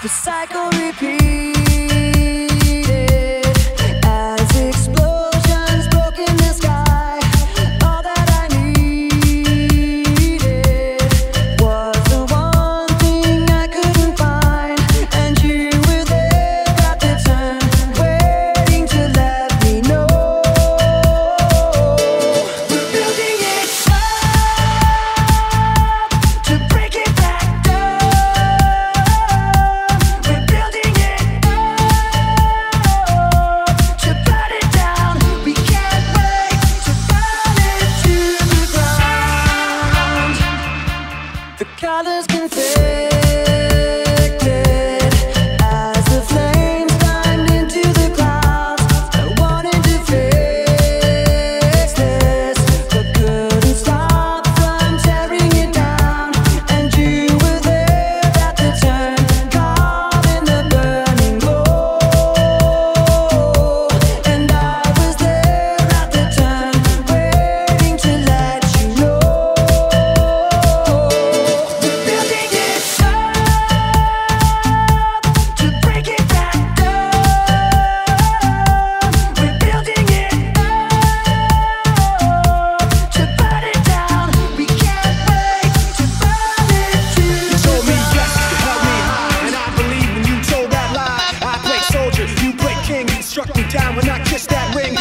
the cycle repeated as explosions broke in the sky. All that I needed was the one thing I couldn't find, and you were there at the turn, waiting to let me know. We're building it up to break it back down. The colors can fade.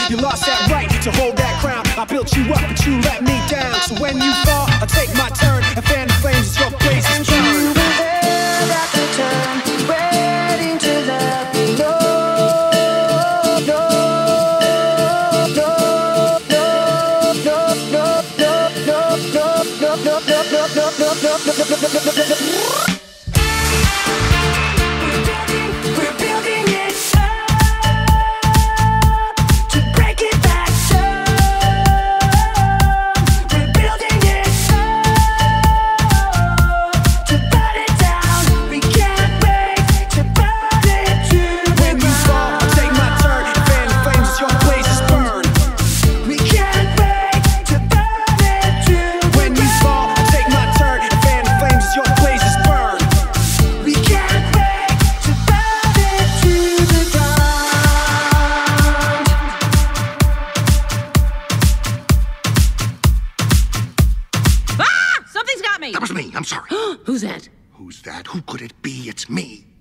You lost that right to hold that crown. I built you up, but you let me down. So when you fall, I'll take my turn and fan the flames as your face is burning. And you were there at the turn, waiting to let me know. No, no, no, no, no, no, no, no. That was me, I'm sorry. Who's that? Who's that? Who could it be? It's me.